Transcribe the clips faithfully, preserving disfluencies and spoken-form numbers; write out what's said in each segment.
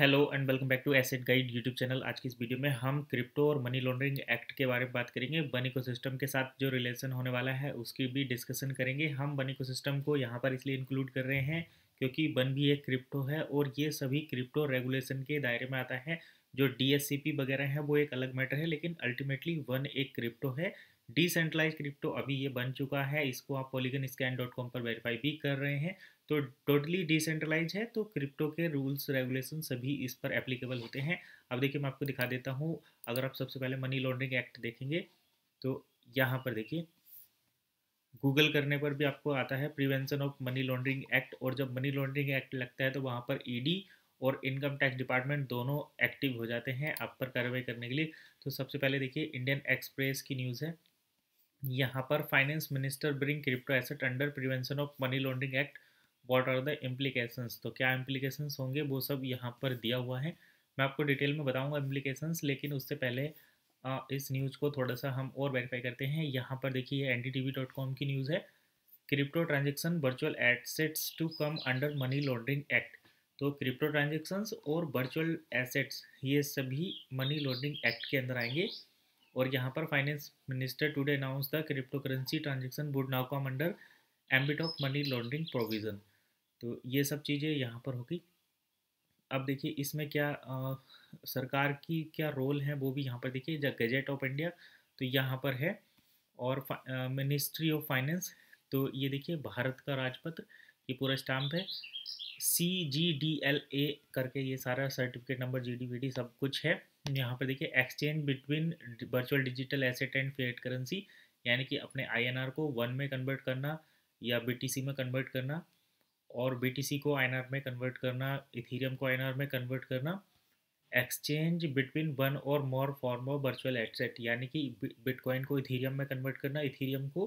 Hello and welcome back to asset guide YouTube channel. आज की इस वीडियो में हम क्रिप्टो और मनी लॉन्ड्रिंग एक्ट के बारे में बात करेंगे। वन इकोसिस्टम के साथ जो रिलेशन होने वाला है उसकी भी डिस्कशन करेंगे। हम वन इकोसिस्टम को यहाँ पर इसलिए इंक्लूड कर रहे हैं क्योंकि वन भी एक क्रिप्टो है और ये सभी क्रिप्टो रेगुलेशन के दायरे में आता है। जो डी एस सी पी वगैरह है वो एक अलग मैटर है, लेकिन अल्टीमेटली वन एक क्रिप्टो है, डिसेंट्रलाइज क्रिप्टो। अभी ये बन चुका है, इसको आप पॉलीगन स्कैन डॉट कॉम पर वेरीफाई भी कर रहे हैं, तो टोटली डिसेंट्रलाइज है। तो क्रिप्टो के रूल्स रेगुलेशन सभी इस पर एप्लीकेबल होते हैं। अब देखिए मैं आपको दिखा देता हूँ। अगर आप सबसे पहले मनी लॉन्ड्रिंग एक्ट देखेंगे तो यहाँ पर देखिए, गूगल करने पर भी आपको आता है prevention of money laundering act. और जब मनी लॉन्ड्रिंग एक्ट लगता है तो वहाँ पर ईडी और इनकम टैक्स डिपार्टमेंट दोनों एक्टिव हो जाते हैं आप पर कार्रवाई करने के लिए। तो सबसे पहले देखिए इंडियन एक्सप्रेस की न्यूज़ है, यहाँ पर finance minister bring crypto asset under prevention of money laundering act, what are the implications. तो क्या इम्प्लीकेशंस होंगे वो सब यहाँ पर दिया हुआ है। मैं आपको डिटेल में बताऊंगा इम्प्लीकेशंस, लेकिन उससे पहले आ, इस न्यूज़ को थोड़ा सा हम और वेरीफाई करते हैं। यहाँ पर देखिए एनडीटीवी डॉट कॉम की न्यूज़ है, crypto transaction virtual assets to come under money laundering act. तो क्रिप्टो ट्रांजेक्शन्स और वर्चुअल एसेट्स ये सभी मनी लॉन्ड्रिंग एक्ट के अंदर आएंगे। और यहाँ पर finance minister today announce the crypto currency transaction would now come under ambit of money laundering provision. तो ये सब चीज़ें यहाँ पर होगी। अब देखिए इसमें क्या आ, सरकार की क्या रोल है वो भी यहाँ पर देखिए, द गजेट ऑफ इंडिया तो यहाँ पर है, और मिनिस्ट्री ऑफ फाइनेंस। तो ये देखिए भारत का राजपत्र, ये पूरा स्टाम्प है, सी जी डी एल ए करके ये सारा certificate number, G D V D सब कुछ है। यहाँ पर देखिए exchange between virtual digital asset and fiat currency, यानी कि अपने आई एन आर को वन में कन्वर्ट करना या बी टी सी में कन्वर्ट करना, और बी टी सी को आई एन आर में कन्वर्ट करना, इथीरियम को आई एन आर में कन्वर्ट करना। एक्सचेंज बिटवीन वन और more form of virtual asset, यानी कि बिटकॉइन को इथीरियम में कन्वर्ट करना, इथीरियम को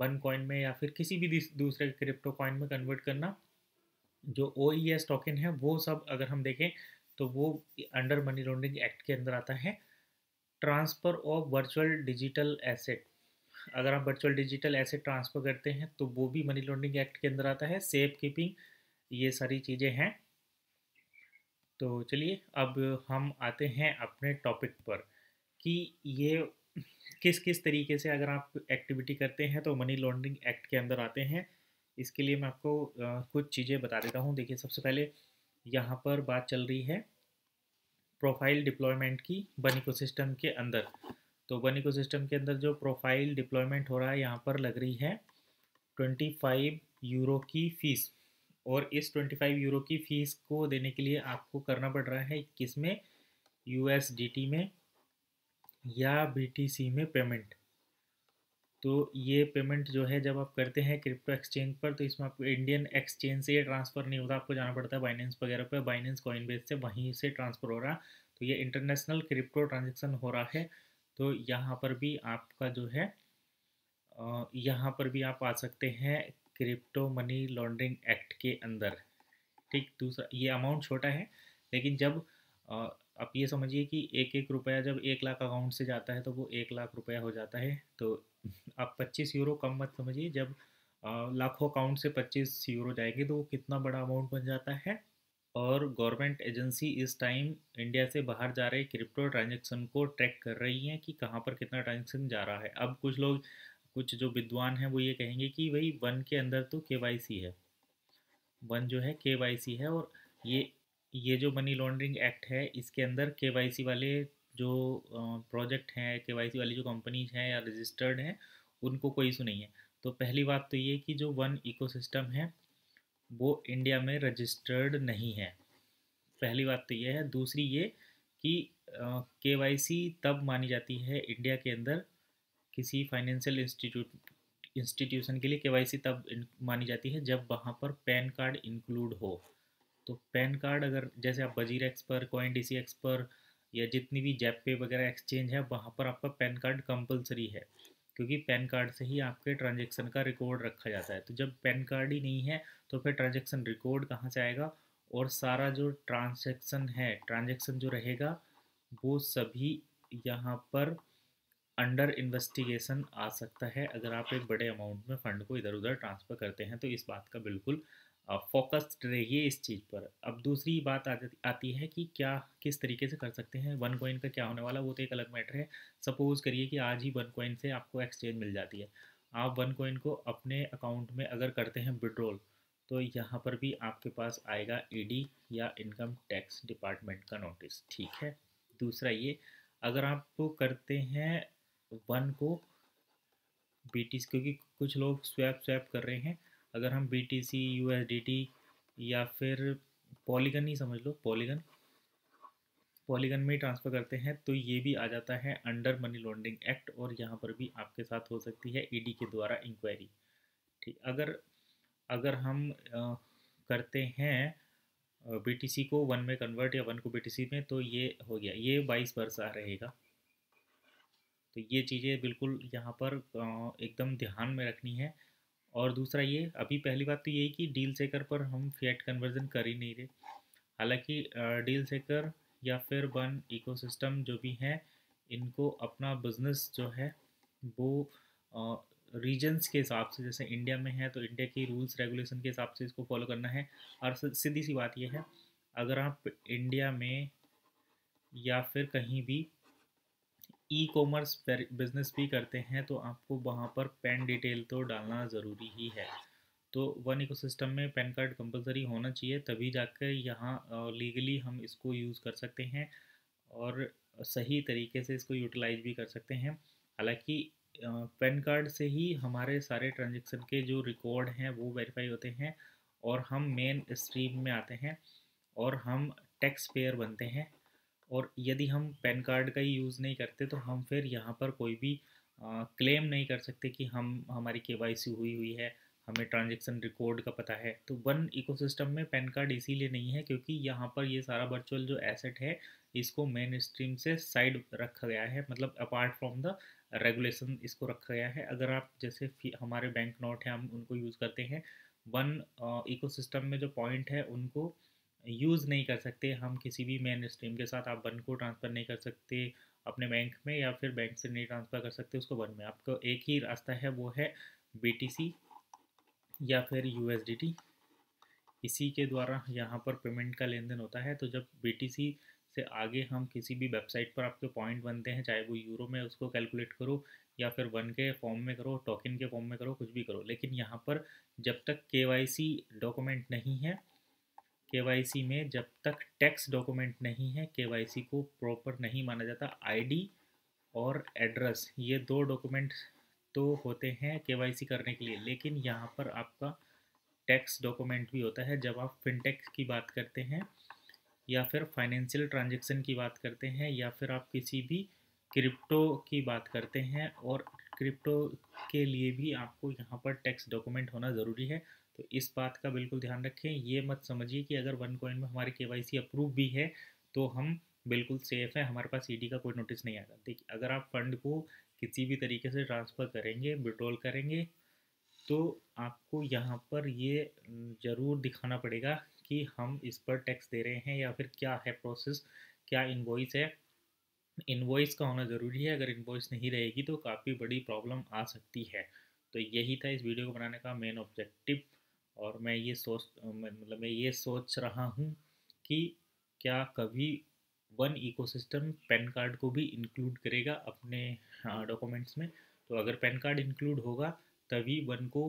वन कॉइन में या फिर किसी भी दूसरे क्रिप्टो कॉइन में कन्वर्ट करना। जो ओ ई एस टोकन है वो सब अगर हम देखें तो वो अंडर मनी लॉन्ड्रिंग एक्ट के अंदर आता है। Transfer of virtual digital asset, अगर आप वर्चुअल डिजिटल एसेट ट्रांसफ़र करते हैं तो वो भी मनी लॉन्ड्रिंग एक्ट के अंदर आता है। सेफ कीपिंग, ये सारी चीज़ें हैं। तो चलिए अब हम आते हैं अपने टॉपिक पर कि ये किस किस तरीके से अगर आप एक्टिविटी करते हैं तो मनी लॉन्ड्रिंग एक्ट के अंदर आते हैं। इसके लिए मैं आपको कुछ चीज़ें बता देता हूँ। देखिए सबसे पहले यहाँ पर बात चल रही है प्रोफाइल डिप्लॉयमेंट की वन इकोसिस्टम के अंदर। तो वन इकोसिस्टम के अंदर जो प्रोफाइल डिप्लॉयमेंट हो रहा है यहाँ पर लग रही है पच्चीस यूरो की फ़ीस, और इस पच्चीस यूरो की फ़ीस को देने के लिए आपको करना पड़ रहा है किस में, यूएसडीटी में या बीटीसी में पेमेंट। तो ये पेमेंट जो है जब आप करते हैं क्रिप्टो एक्सचेंज पर तो इसमें आपको इंडियन एक्सचेंज से ये ट्रांसफ़र नहीं होता, आपको जाना पड़ता है बाइनेंस वगैरह पे, बाइनेंस कॉइनबेस से, वहीं से ट्रांसफ़र हो रहा। तो ये इंटरनेशनल क्रिप्टो ट्रांजैक्शन हो रहा है। तो यहाँ पर भी आपका जो है यहाँ पर भी आप आ सकते हैं क्रिप्टो मनी लॉन्ड्रिंग एक्ट के अंदर, ठीक। दूसरा ये अमाउंट छोटा है, लेकिन जब आप ये समझिए कि एक एक रुपया जब एक लाख अकाउंट से जाता है तो वो एक लाख रुपया हो जाता है। तो आप पच्चीस यूरो कम मत समझिए, जब लाखों अकाउंट से पच्चीस यूरो जाएंगे तो वो कितना बड़ा अमाउंट बन जाता है। और गवर्नमेंट एजेंसी इस टाइम इंडिया से बाहर जा रहे क्रिप्टो ट्रांजैक्शन को ट्रैक कर रही हैं कि कहाँ पर कितना ट्रांजैक्शन जा रहा है। अब कुछ लोग, कुछ जो विद्वान हैं वो ये कहेंगे कि भाई वन के अंदर तो के वाई सी है, वन जो है के वाई सी है, और ये ये जो मनी लॉन्ड्रिंग एक्ट है इसके अंदर के वाई सी वाले जो प्रोजेक्ट हैं, के वाई सी वाली जो कंपनीज हैं या रजिस्टर्ड हैं, उनको कोई इशू नहीं है। तो पहली बात तो ये कि जो वन इकोसिस्टम है वो इंडिया में रजिस्टर्ड नहीं है, पहली बात तो ये है। दूसरी ये कि के वाई सी तब मानी जाती है इंडिया के अंदर, किसी फाइनेंशियल इंस्टीट्यूट इंस्टीट्यूशन के लिए के वाई सी तब मानी जाती है जब वहाँ पर पैन कार्ड इंक्लूड हो। तो पैन कार्ड अगर जैसे आप वजीर एक्स पर, कॉइन डी सी एक्स पर या जितनी भी जेबपे वगैरह एक्सचेंज है वहाँ पर आपका पैन कार्ड कंपलसरी है, क्योंकि पैन कार्ड से ही आपके ट्रांजैक्शन का रिकॉर्ड रखा जाता है। तो जब पैन कार्ड ही नहीं है तो फिर ट्रांजैक्शन रिकॉर्ड कहाँ से आएगा, और सारा जो ट्रांजैक्शन है, ट्रांजैक्शन जो रहेगा वो सभी यहाँ पर अंडर इन्वेस्टिगेशन आ सकता है अगर आप एक बड़े अमाउंट में फ़ंड को इधर उधर ट्रांसफ़र करते हैं। तो इस बात का बिल्कुल फोकस्ड रहिए इस चीज़ पर। अब दूसरी बात आ जाती आती है कि क्या किस तरीके से कर सकते हैं, वन कॉइन का क्या होने वाला, वो तो एक अलग मैटर है। सपोज़ करिए कि आज ही वन कॉइन से आपको एक्सचेंज मिल जाती है, आप वन कॉइन को अपने अकाउंट में अगर करते हैं विड्रॉल, तो यहाँ पर भी आपके पास आएगा ईडी या इनकम टैक्स डिपार्टमेंट का नोटिस, ठीक है। दूसरा ये, अगर आप तो करते हैं वन को बीटीसी, क्योंकि कुछ लोग स्वैप स्वैप कर रहे हैं, अगर हम बीटीसी यूएसडीटी या फिर पॉलीगन ही समझ लो, पॉलीगन पॉलीगन में ट्रांसफ़र करते हैं तो ये भी आ जाता है अंडर मनी लॉन्ड्रिंग एक्ट, और यहाँ पर भी आपके साथ हो सकती है ईडी के द्वारा इंक्वायरी, ठीक। अगर अगर हम आ, करते हैं बीटीसी को वन में कन्वर्ट या वन को बीटीसी में, तो ये हो गया, ये बाईस वर्षा रहेगा। तो ये चीज़ें बिल्कुल यहाँ पर एकदम ध्यान में रखनी है। और दूसरा ये, अभी पहली बात तो यही कि डीलशेकर पर हम फिएट कन्वर्जन कर ही नहीं रहे, हालांकि डीलशेकर या फिर वन इकोसिस्टम जो भी हैं, इनको अपना बिजनेस जो है वो रीजन्स के हिसाब से, जैसे इंडिया में है तो इंडिया की रूल्स रेगुलेशन के हिसाब से इसको फॉलो करना है। और सीधी सी बात यह है, अगर आप इंडिया में या फिर कहीं भी ई कॉमर्स बिजनेस भी करते हैं तो आपको वहाँ पर पैन डिटेल तो डालना ज़रूरी ही है। तो वन इकोसिस्टम में पैन कार्ड कंपलसरी होना चाहिए, तभी जाकर यहाँ लीगली हम इसको यूज़ कर सकते हैं और सही तरीके से इसको यूटिलाइज भी कर सकते हैं। हालांकि पैन कार्ड से ही हमारे सारे ट्रांजैक्शन के जो रिकॉर्ड हैं वो वेरीफाई होते हैं और हम मेन स्ट्रीम में आते हैं और हम टैक्स पेयर बनते हैं। और यदि हम पैन कार्ड का ही यूज़ नहीं करते तो हम फिर यहाँ पर कोई भी आ, क्लेम नहीं कर सकते कि हम हमारी केवाईसी हुई हुई है, हमें ट्रांजैक्शन रिकॉर्ड का पता है। तो वन इकोसिस्टम में पैन कार्ड इसीलिए नहीं है क्योंकि यहाँ पर ये सारा वर्चुअल जो एसेट है इसको मेन स्ट्रीम से साइड रखा गया है, मतलब अपार्ट फ्रॉम द रेगुलेशन इसको रखा गया है। अगर आप जैसे हमारे बैंक नोट हैं हम उनको यूज़ करते हैं, वन इकोसिस्टम में जो पॉइंट है उनको यूज़ नहीं कर सकते हम किसी भी मेन स्ट्रीम के साथ। आप वन को ट्रांसफ़र नहीं कर सकते अपने बैंक में या फिर बैंक से नहीं ट्रांसफ़र कर सकते उसको वन में। आपको एक ही रास्ता है, वो है बीटीसी या फिर यूएसडीटी, इसी के द्वारा यहाँ पर पेमेंट का लेन देन होता है। तो जब बीटीसी से आगे हम किसी भी वेबसाइट पर आपके पॉइंट बनते हैं, चाहे वो यूरो में उसको कैलकुलेट करो या फिर वन के फॉर्म में करो, टोकन के फॉर्म में करो, कुछ भी करो, लेकिन यहाँ पर जब तक केवाईसी डॉक्यूमेंट नहीं है, केवाईसी में जब तक टैक्स डॉक्यूमेंट नहीं है, केवाईसी को प्रॉपर नहीं माना जाता। आईडी और एड्रेस ये दो डॉक्यूमेंट तो होते हैं केवाईसी करने के लिए, लेकिन यहाँ पर आपका टैक्स डॉक्यूमेंट भी होता है। जब आप फिनटेक की बात करते हैं या फिर फाइनेंशियल ट्रांजैक्शन की बात करते हैं या फिर आप किसी भी क्रिप्टो की बात करते हैं, और क्रिप्टो के लिए भी आपको यहाँ पर टैक्स डॉक्यूमेंट होना ज़रूरी है। तो इस बात का बिल्कुल ध्यान रखें, ये मत समझिए कि अगर वन कॉइन में हमारी केवाईसी अप्रूव भी है तो हम बिल्कुल सेफ़ हैं, हमारे पास ईडी का कोई नोटिस नहीं आएगा। देखिए, अगर आप फंड को किसी भी तरीके से ट्रांसफ़र करेंगे, विड्रॉल करेंगे, तो आपको यहाँ पर ये ज़रूर दिखाना पड़ेगा कि हम इस पर टैक्स दे रहे हैं या फिर क्या है प्रोसेस, क्या इन्वॉइस है। इन्वॉइस का होना ज़रूरी है, अगर इन्वॉइस नहीं रहेगी तो काफ़ी बड़ी प्रॉब्लम आ सकती है। तो यही था इस वीडियो को बनाने का मेन ऑब्जेक्टिव, और मैं ये सोच मतलब मैं ये सोच रहा हूँ कि क्या कभी वन इकोसिस्टम पैन कार्ड को भी इंक्लूड करेगा अपने डॉक्यूमेंट्स में। तो अगर पैन कार्ड इंक्लूड होगा तभी वन को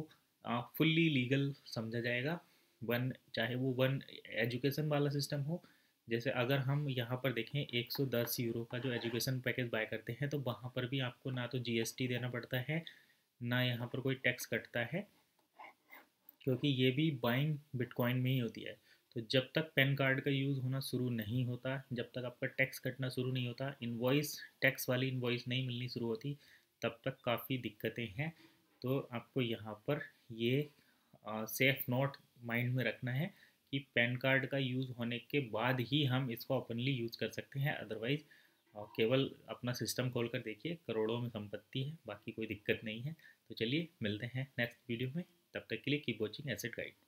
फुल्ली लीगल समझा जाएगा, वन चाहे वो वन एजुकेशन वाला सिस्टम हो। जैसे अगर हम यहाँ पर देखें एक सौ दस यूरो का जो एजुकेशन पैकेज बाय करते हैं, तो वहाँ पर भी आपको ना तो जीएसटी देना पड़ता है, ना यहाँ पर कोई टैक्स कटता है, क्योंकि ये भी बाइंग बिटकॉइन में ही होती है। तो जब तक पैन कार्ड का यूज़ होना शुरू नहीं होता, जब तक आपका टैक्स कटना शुरू नहीं होता, इन्वॉइस टैक्स वाली इन्वॉइस नहीं मिलनी शुरू होती, तब तक काफ़ी दिक्कतें हैं। तो आपको यहाँ पर ये सेफ नोट माइंड में रखना है कि पैन कार्ड का यूज़ होने के बाद ही हम इसको ओपनली यूज़ कर सकते हैं, अदरवाइज़ केवल अपना सिस्टम खोल कर देखिए, करोड़ों में संपत्ति है, बाकी कोई दिक्कत नहीं है। तो चलिए मिलते हैं नेक्स्ट वीडियो में, तब तक के लिए कीप वॉचिंग एसेट गाइड।